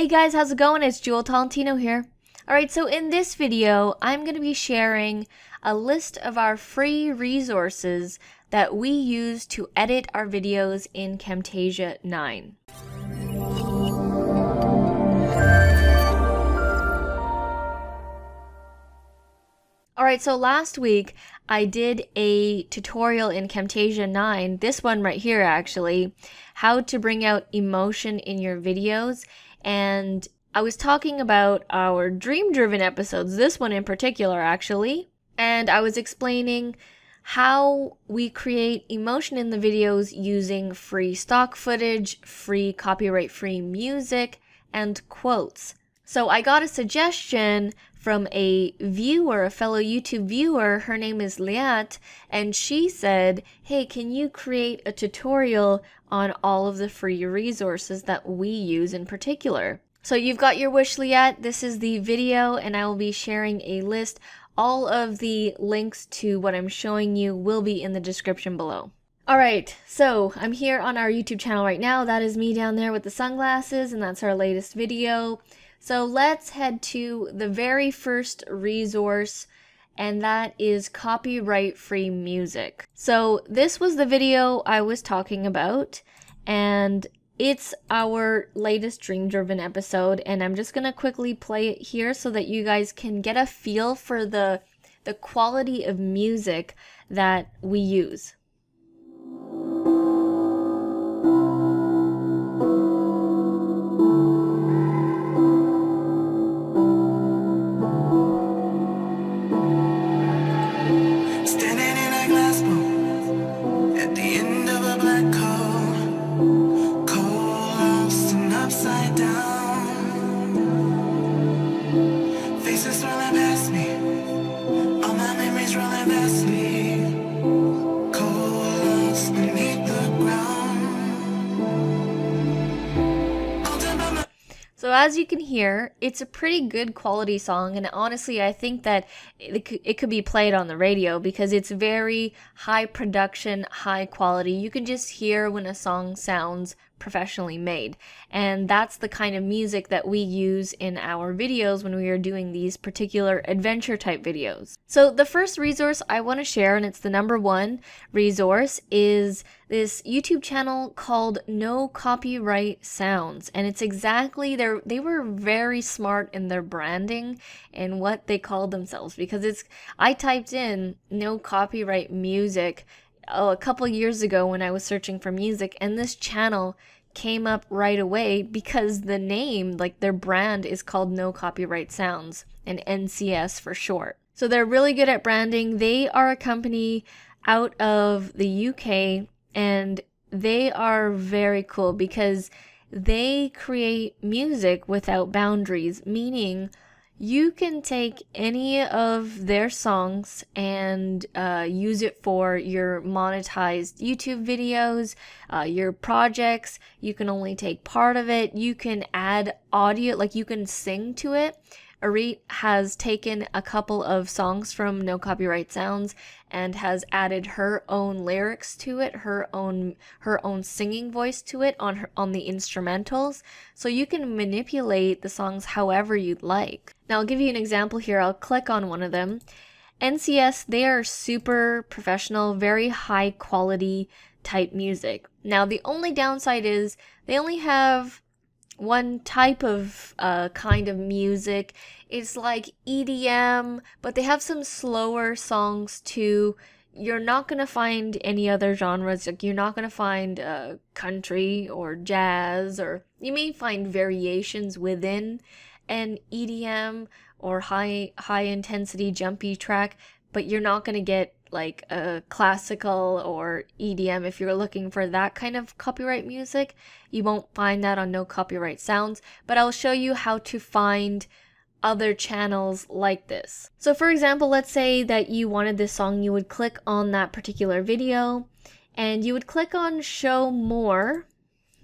Hey guys, how's it going? It's Jewel Tallentino here. Alright, so in this video, I'm going to be sharing a list of our free resources that we use to edit our videos in Camtasia 9. Alright, so last week I did a tutorial in Camtasia 9, this one right here actually, how to bring out emotion in your videos. And I was talking about our dream-driven episodes, this one in particular actually, and I was explaining how we create emotion in the videos using free stock footage, free copyright-free music, and quotes. So I got a suggestion from a viewer, a fellow YouTube viewer, her name is Liat, and she said, hey, can you create a tutorial on all of the free resources that we use in particular? So you've got your wish, Liat. This is the video, and I will be sharing a list. All of the links to what I'm showing you will be in the description below. Alright, so I'm here on our YouTube channel right now. That is me down there with the sunglasses, and that's our latest video. So let's head to the very first resource, and that is copyright-free music. So this was the video I was talking about, and it's our latest dream-driven episode, and I'm just gonna quickly play it here so that you guys can get a feel for the quality of music that we use. So as you can hear, it's a pretty good quality song, and honestly I think that it could be played on the radio because it's very high production, high quality. You can just hear when a song sounds professionally made, and that's the kind of music that we use in our videos when we are doing these particular adventure type videos. So the first resource I want to share, and it's the #1 resource, is this YouTube channel called No Copyright Sounds, and it's exactly they were very smart in their branding and what they called themselves, because I typed in no copyright music a couple years ago when I was searching for music, and this channel came up right away because the name, like their brand, is called No Copyright Sounds, and NCS for short. So they're really good at branding. They are a company out of the UK, and they are very cool because they create music without boundaries, meaning you can take any of their songs and use it for your monetized YouTube videos, your projects. You can only take part of it. You can add audio, like you can sing to it. Ari has taken a couple of songs from No Copyright Sounds and has added her own lyrics to it, her own singing voice to it on the instrumentals. So you can manipulate the songs however you'd like. Now I'll give you an example here. I'll click on one of them. NCS, they are super professional, very high quality type music. Now the only downside is they only have one type of kind of music. It's like EDM, but they have some slower songs too. You're not gonna find any other genres. Like you're not gonna find country or jazz, or you may find variations within an EDM or high intensity jumpy track, but you're not gonna get like a classical or EDM. If you're looking for that kind of copyright music, you won't find that on No Copyright Sounds, but I'll show you how to find other channels like this. So for example, let's say that you wanted this song, you would click on that particular video and you would click on show more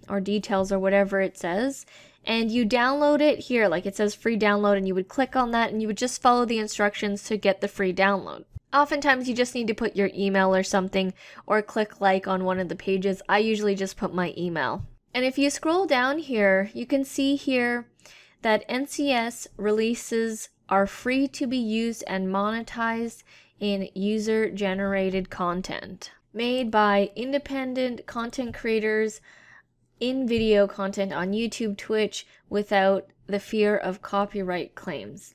or details or whatever it says, and you download it here, like it says free download, and you would click on that and you would just follow the instructions to get the free download. Oftentimes you just need to put your email or something, or click like on one of the pages. I usually just put my email. And if you scroll down here, you can see here that NCS releases are free to be used and monetized in user-generated content made by independent content creators in video content on YouTube, Twitch, without the fear of copyright claims.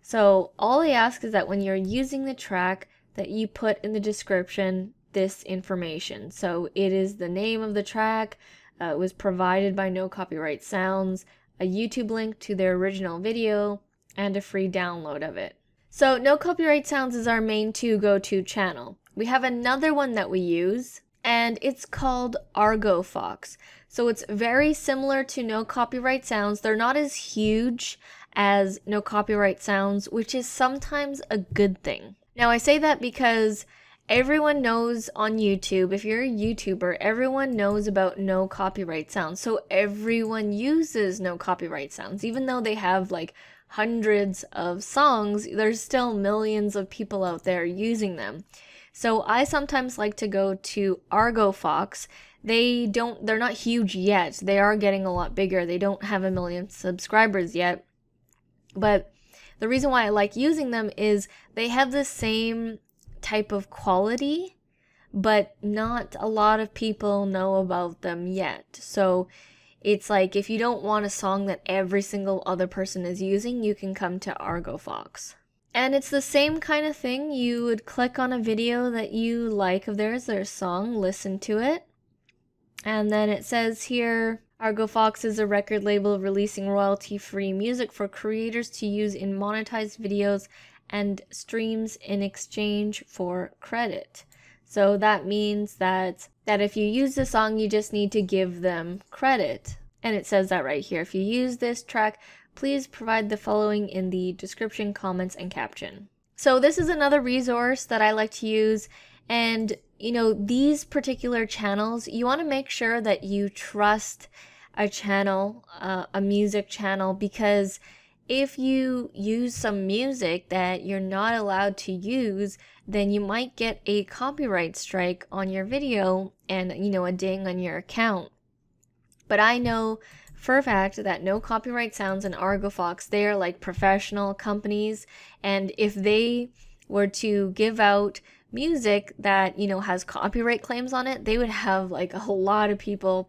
So all they ask is that when you're using the track that you put in the description this information. So it is the name of the track, it was provided by No Copyright Sounds, a YouTube link to their original video, and a free download of it. So No Copyright Sounds is our main go-to channel. We have another one that we use, and it's called Argofox. So it's very similar to No Copyright Sounds. They're not as huge as No Copyright Sounds, which is sometimes a good thing. Now I say that because everyone knows on YouTube, if you're a YouTuber, everyone knows about No Copyright Sounds. So everyone uses No Copyright Sounds, even though they have like hundreds of songs, there's still millions of people out there using them. So I sometimes like to go to Argofox. They're not huge yet. They are getting a lot bigger. They don't have a million subscribers yet. But the reason why I like using them is they have the same type of quality, but not a lot of people know about them yet. So it's like if you don't want a song that every single other person is using, you can come to Argofox. And it's the same kind of thing. You would click on a video that you like of theirs, their song, listen to it. And then it says here, Argofox is a record label releasing royalty-free music for creators to use in monetized videos and streams in exchange for credit. So that means that if you use the song, you just need to give them credit. And it says that right here. If you use this track, please provide the following in the description, comments, and caption. So this is another resource that I like to use. And, you know, these particular channels, you want to make sure that you trust a channel, a music channel, because if you use some music that you're not allowed to use, then you might get a copyright strike on your video and, you know, a ding on your account. But I know for a fact that No Copyright Sounds and Argofox, they are like professional companies, and if they were to give out music that, you know, has copyright claims on it, they would have like a whole lot of people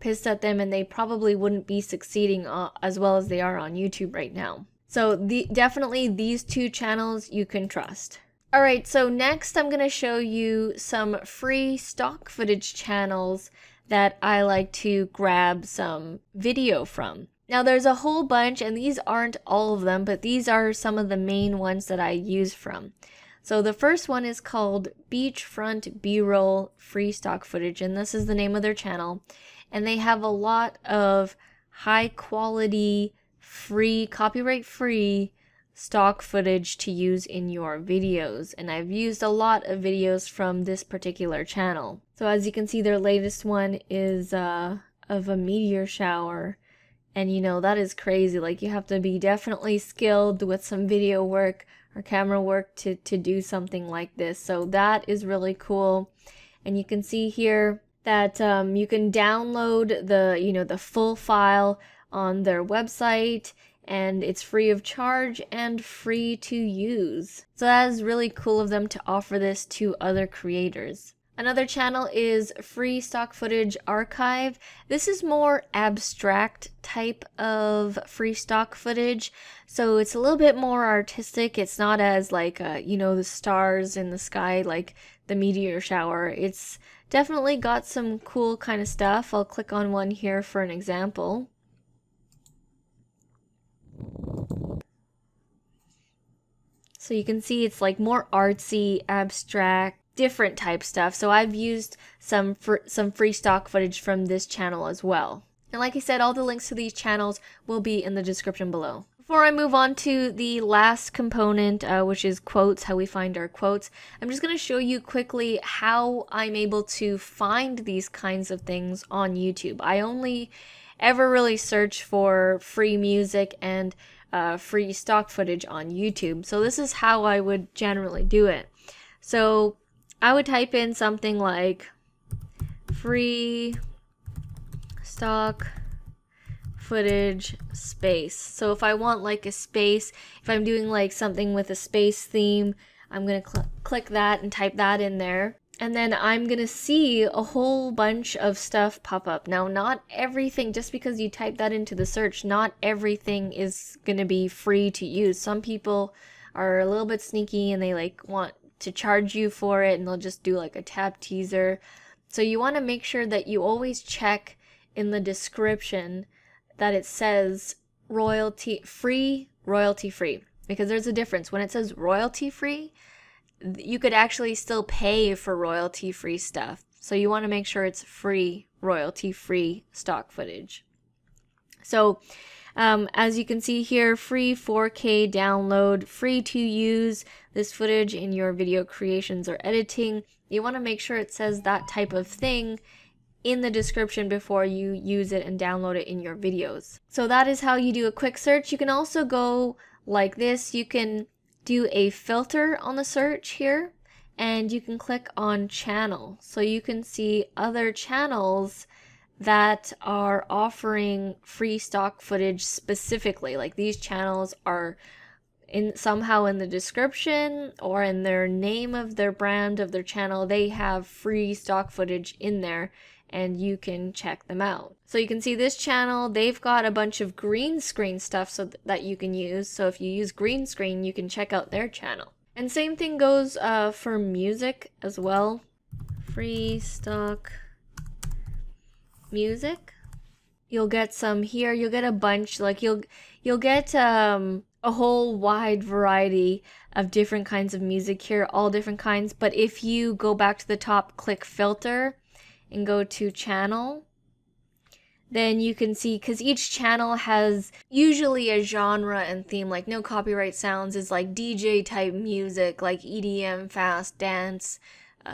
pissed at them, and they probably wouldn't be succeeding as well as they are on YouTube right now. So definitely these two channels you can trust. All right, so next I'm gonna show you some free stock footage channels that I like to grab some video from. Now there's a whole bunch, and these aren't all of them, but these are some of the main ones that I use from. So the first one is called Beachfront B-roll free stock footage, and this is the name of their channel. And they have a lot of high quality, free, copyright free stock footage to use in your videos. And I've used a lot of videos from this particular channel. So as you can see, their latest one is of a meteor shower. And you know, that is crazy. Like, you have to be definitely skilled with some video work or camera work to do something like this. So that is really cool. And you can see here that you can download the, you know, the full file on their website, and it's free of charge and free to use. So that is really cool of them to offer this to other creators. Another channel is Free Stock Footage Archive. This is more abstract type of free stock footage, so it's a little bit more artistic. It's not as like, you know, the stars in the sky, like the meteor shower. It's definitely got some cool kind of stuff. I'll click on one here for an example. So you can see it's like more artsy, abstract, different type stuff. So I've used some free stock footage from this channel as well. And like I said, all the links to these channels will be in the description below. Before I move on to the last component, which is quotes, how we find our quotes, I'm just going to show you quickly how I'm able to find these kinds of things on YouTube. I only ever really search for free music and free stock footage on YouTube. So this is how I would generally do it. So I would type in something like free stock footage space. So if I want like a space, if I'm doing like something with a space theme, I'm gonna click that and type that in there. And then I'm gonna see a whole bunch of stuff pop up. Now, not everything, just because you type that into the search, not everything is gonna be free to use. Some people are a little bit sneaky and they like want to charge you for it, and they'll just do like a tab teaser. So you wanna make sure that you always check in the description that it says royalty free, because there's a difference. When it says royalty free, you could actually still pay for royalty-free stuff. So you want to make sure it's free, royalty-free stock footage. So as you can see here, free 4K download, free to use this footage in your video creations or editing. You want to make sure it says that type of thing in the description before you use it and download it in your videos. So that is how you do a quick search. You can also go like this. You can do a filter on the search here, and you can click on channel, so you can see other channels that are offering free stock footage specifically. Like these channels are in somehow in the description or in their name of their brand of their channel, they have free stock footage in there, and you can check them out. So you can see this channel, they've got a bunch of green screen stuff so that you can use. So if you use green screen, you can check out their channel. And same thing goes for music as well. Free stock music. You'll get some here, you'll get a bunch, like you'll get a whole wide variety of different kinds of music here, all different kinds. But if you go back to the top, click filter, and go to channel, then you can see, because each channel has usually a genre and theme. Like No Copyright Sounds is like DJ type music, like EDM, fast dance,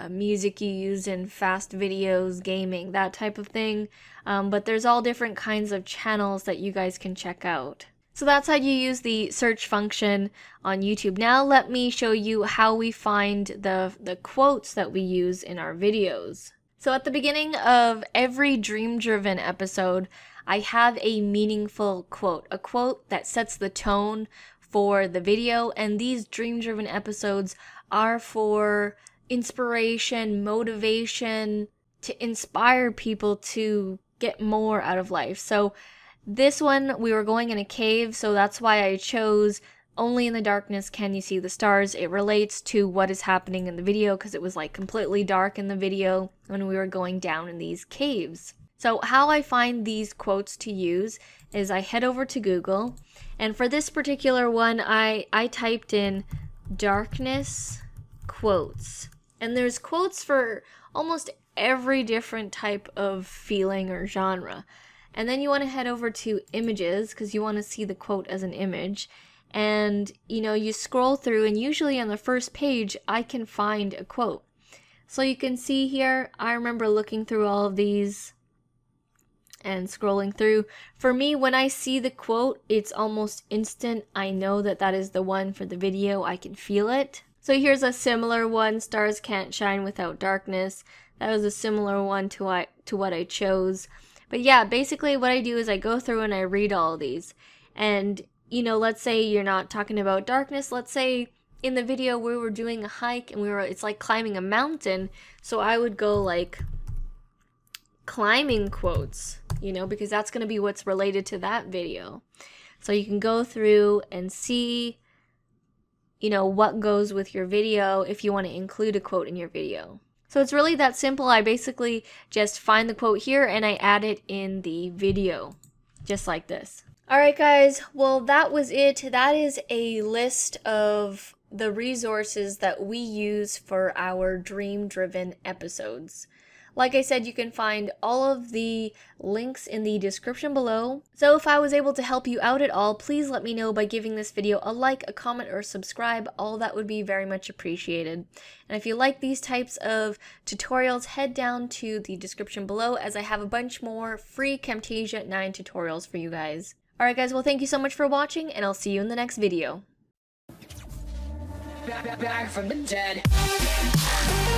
music you use in fast videos, gaming, that type of thing. But there's all different kinds of channels that you guys can check out. So that's how you use the search function on YouTube. Now let me show you how we find the quotes that we use in our videos. So at the beginning of every Dream Driven episode, I have a meaningful quote, a quote that sets the tone for the video. And these Dream Driven episodes are for inspiration, motivation, to inspire people to get more out of life. So this one, we were going in a cave, so that's why I chose Only in the Darkness Can You See the Stars. It relates to what is happening in the video, because it was like completely dark in the video when we were going down in these caves. So how I find these quotes to use is I head over to Google, and for this particular one, I typed in darkness quotes. And there's quotes for almost every different type of feeling or genre. And then you want to head over to images, because you want to see the quote as an image. And you know, you scroll through, and usually on the first page I can find a quote. So you can see here, I remember looking through all of these and scrolling through. For me, when I see the quote, it's almost instant. I know that that is the one for the video. I can feel it. So here's a similar one, Stars Can't Shine Without Darkness. That was a similar one to what I chose. But yeah, basically what I do is I go through and I read all of these. And you know, let's say you're not talking about darkness. Let's say in the video we were doing a hike and it's like climbing a mountain. So I would go like climbing quotes, you know, because that's going to be what's related to that video. So you can go through and see, you know, what goes with your video if you want to include a quote in your video. So it's really that simple. I basically just find the quote here and I add it in the video, just like this. Alright guys, well that was it. That is a list of the resources that we use for our Dream Driven episodes. Like I said, you can find all of the links in the description below. So if I was able to help you out at all, please let me know by giving this video a like, a comment, or subscribe. All that would be very much appreciated. And if you like these types of tutorials, head down to the description below, as I have a bunch more free Camtasia 9 tutorials for you guys. Alright guys, well thank you so much for watching, and I'll see you in the next video. Back from the dead.